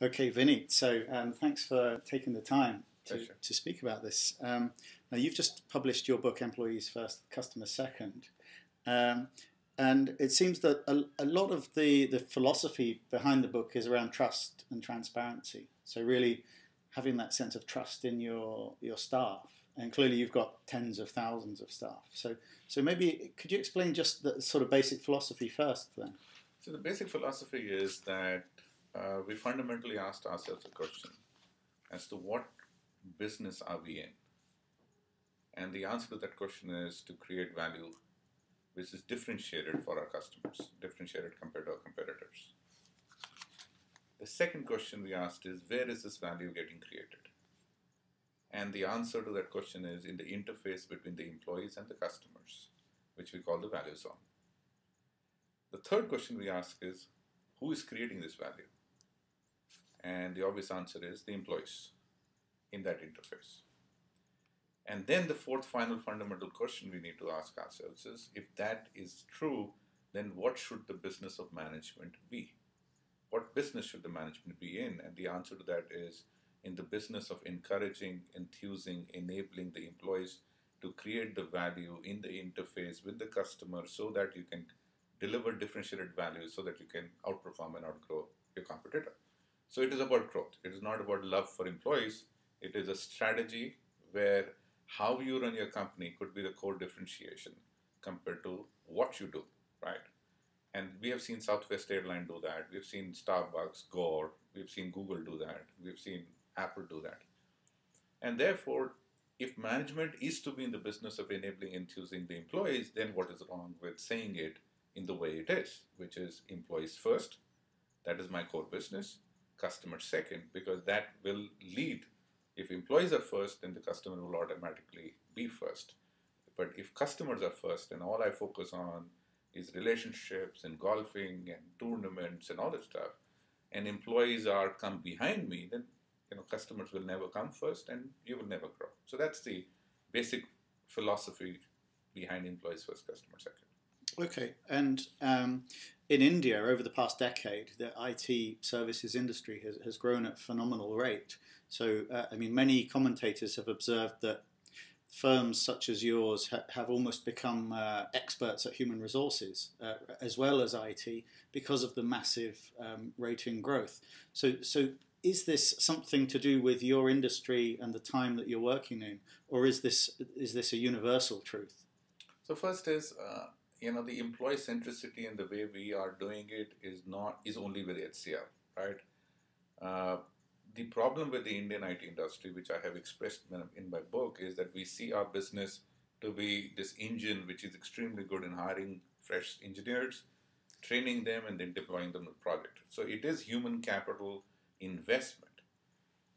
Okay, Vinny, so thanks for taking the time to speak about this. Now, you've just published your book, Employees First, Customers Second. And it seems that a lot of the philosophy behind the book is around trust and transparency. So really having that sense of trust in your staff. And clearly you've got tens of thousands of staff. So maybe could you explain just the sort of basic philosophy first then? So the basic philosophy is that we fundamentally asked ourselves a question as to what business are we in? And the answer to that question is to create value which is differentiated for our customers, differentiated compared to our competitors. The second question we asked is, where is this value getting created? And the answer to that question is in the interface between the employees and the customers, which we call the value zone. The third question we ask is, who is creating this value? And the obvious answer is the employees in that interface. And then the fourth final fundamental question we need to ask ourselves is, if that is true, then what should the business of management be? What business should the management be in? And the answer to that is in the business of encouraging, enthusing, enabling the employees to create the value in the interface with the customer so that you can deliver differentiated value so that you can outperform and outgrow your competitor. So it is about growth. It is not about love for employees. It is a strategy where how you run your company could be the core differentiation compared to what you do, right? And we have seen Southwest Airlines do that. We've seen Starbucks, Gore. We've seen Google do that. We've seen Apple do that. And therefore, if management is to be in the business of enabling and enthusing the employees, then what is wrong with saying it in the way it is, which is employees first, that is my core business, customer second, because that will lead. If employees are first, then the customer will automatically be first. But if customers are first, and all I focus on is relationships and golfing and tournaments and all that stuff, and employees are come behind me, then customers will never come first and you will never grow. So that's the basic philosophy behind employees first, customer second. Okay, and in India over the past decade, the IT services industry has grown at a phenomenal rate. So, I mean, many commentators have observed that firms such as yours have almost become experts at human resources as well as IT because of the massive rate in growth. So is this something to do with your industry and the time that you're working in, or is this a universal truth? So first is the employee centricity and the way we are doing it is only with HCL, right? The problem with the Indian IT industry, which I have expressed in my book, is that we see our business to be this engine which is extremely good in hiring fresh engineers, training them, and then deploying them to the project. So it is human capital investment.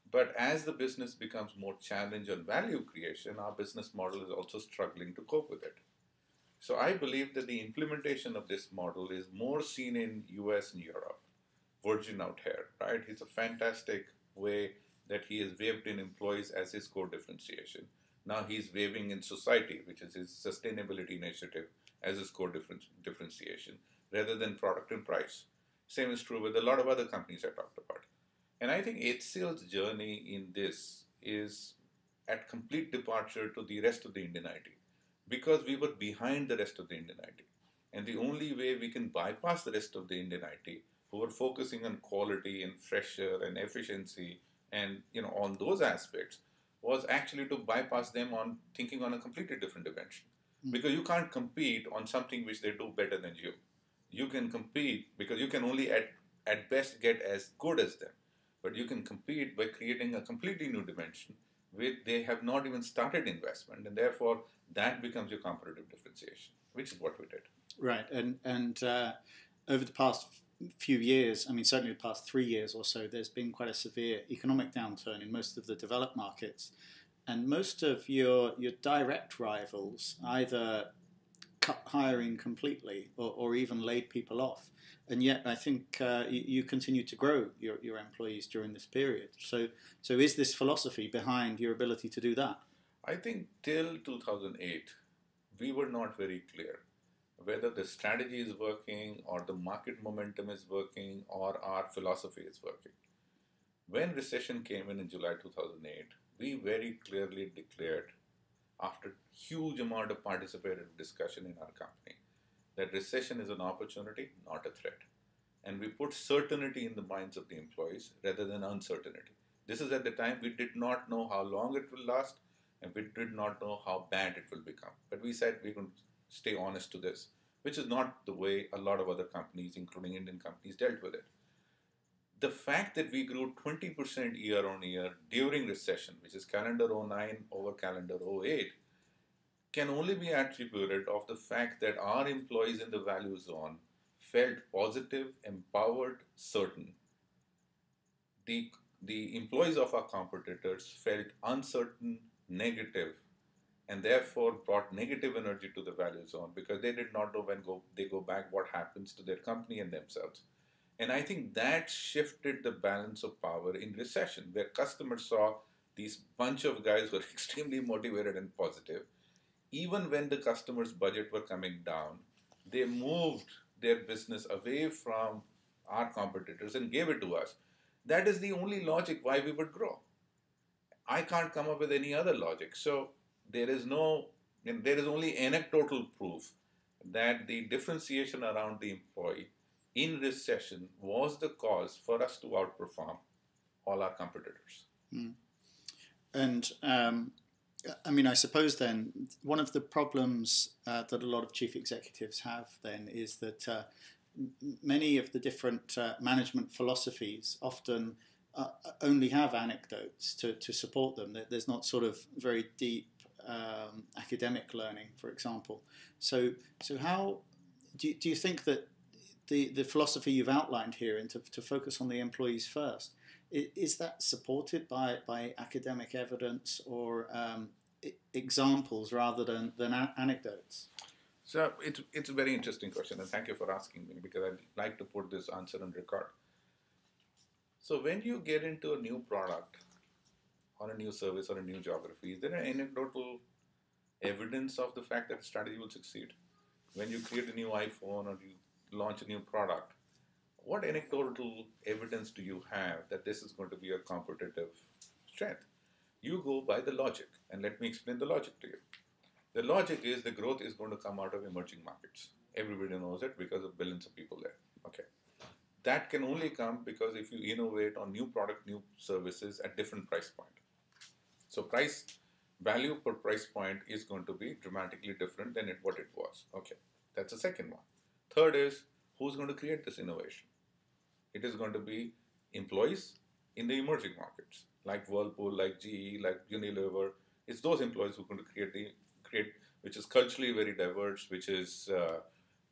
But as the business becomes more challenged on value creation, our business model is also struggling to cope with it. So I believe that the implementation of this model is more seen in US and Europe. Virgin out here, right? It's a fantastic way that he has waved in employees as his core differentiation. Now he's waving in society, which is his sustainability initiative, as his core differentiation, rather than product and price. Same is true with a lot of other companies I talked about. And I think HCL's journey in this is at complete departure to the rest of the Indian IT. Because we were behind the rest of the Indian IT. And the only way we can bypass the rest of the Indian IT, who are focusing on quality and fresher and efficiency and on those aspects, was actually to bypass them on thinking on a completely different dimension. Because you can't compete on something which they do better than you. You can compete because you can only at best get as good as them. But you can compete by creating a completely new dimension where they have not even started investment, and therefore that becomes your competitive differentiation, which is what we did. Right, and over the past few years, I mean certainly the past 3 years or so, there's been quite a severe economic downturn in most of the developed markets, and most of your direct rivals either cut hiring completely or even laid people off, and yet I think you continue to grow your employees during this period. So is this philosophy behind your ability to do that? I think till 2008 we were not very clear whether the strategy is working or the market momentum is working or our philosophy is working. When recession came in July 2008, we very clearly declared, after huge amount of participated discussion in our company, that recession is an opportunity, not a threat. And we put certainty in the minds of the employees rather than uncertainty. This is at the time we did not know how long it will last, and we did not know how bad it will become. But we said we're going to stay honest to this, which is not the way a lot of other companies, including Indian companies, dealt with it. The fact that we grew 20% year on year during recession, which is calendar 09 over calendar 08, can only be attributed of the fact that our employees in the value zone felt positive, empowered, certain. The employees of our competitors felt uncertain, negative, and therefore brought negative energy to the value zone because they did not know when they go back what happens to their company and themselves. And I think that shifted the balance of power in recession, where customers saw these bunch of guys who were extremely motivated and positive. Even when the customers' budget were coming down, they moved their business away from our competitors and gave it to us. That is the only logic why we would grow. I can't come up with any other logic. So there is only anecdotal proof that the differentiation around the employee in recession was the cause for us to outperform all our competitors. Mm. And I mean, I suppose then one of the problems that a lot of chief executives have then is that many of the different management philosophies often only have anecdotes to support them. There's not sort of very deep academic learning, for example. So how do you think that the philosophy you've outlined here and to focus on the employees first, is that supported by academic evidence or examples rather than anecdotes? So it's a very interesting question, and thank you for asking me, because I'd like to put this answer on record. So when you get into a new product or a new service or a new geography, is there an anecdotal evidence of the fact that strategy will succeed? When you create a new iPhone or you launch a new product, what anecdotal evidence do you have that this is going to be your competitive strength? You go by the logic, and let me explain the logic to you. The logic is the growth is going to come out of emerging markets. Everybody knows it because of billions of people there. Okay, that can only come because if you innovate on new product, new services at different price point. So price value per price point is going to be dramatically different than what it was. Okay, that's the second one. Third is, who's going to create this innovation? It is going to be employees in the emerging markets, like Whirlpool, like GE, like Unilever. It's those employees who are going to create, which is culturally very diverse, which is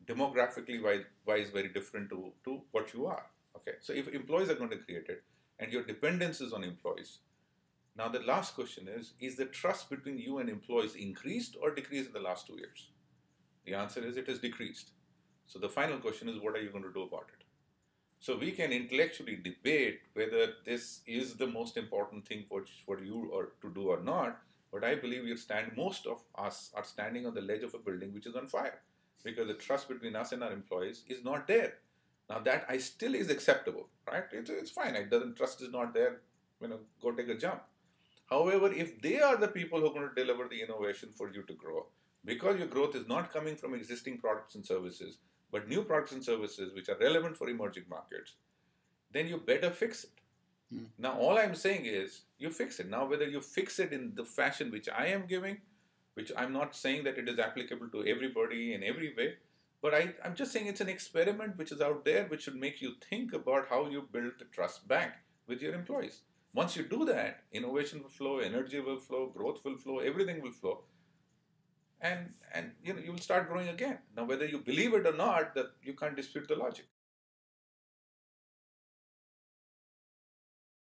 demographically wise very different to what you are. Okay, so if employees are going to create it, and your dependence is on employees. Now the last question is the trust between you and employees increased or decreased in the last 2 years? The answer is it is decreased. So the final question is, what are you going to do about it? So we can intellectually debate whether this is the most important thing for you or to do or not, but I believe most of us are standing on the ledge of a building which is on fire, because the trust between us and our employees is not there. Now that still is acceptable, right? It's fine. Trust is not there. Go take a jump. However, if they are the people who are going to deliver the innovation for you to grow, because your growth is not coming from existing products and services, but new products and services which are relevant for emerging markets, then you better fix it. Mm. Now, all I'm saying is you fix it. Now, whether you fix it in the fashion which I am giving, which I'm not saying that it is applicable to everybody in every way, but I'm just saying it's an experiment which is out there, which should make you think about how you build the trust back with your employees. Once you do that, innovation will flow, energy will flow, growth will flow, everything will flow. And you will start growing again. Now, whether you believe it or not, that you can't dispute the logic.